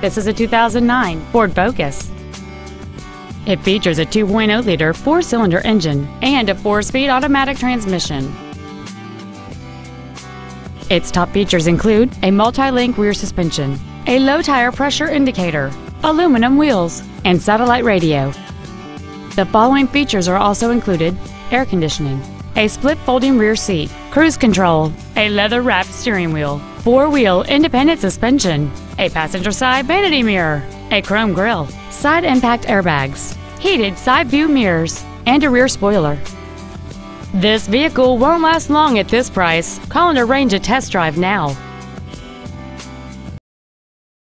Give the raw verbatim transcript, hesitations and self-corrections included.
This is a two thousand nine Ford Focus. It features a two point oh liter four-cylinder engine and a four-speed automatic transmission. Its top features include a multi-link rear suspension, a low tire pressure indicator, aluminum wheels, and satellite radio. The following features are also included: air conditioning, a split folding rear seat, cruise control, a leather-wrapped steering wheel, four-wheel independent suspension, a passenger side vanity mirror, a chrome grille, side impact airbags, heated side view mirrors, and a rear spoiler. This vehicle won't last long at this price. Call and arrange a test drive now.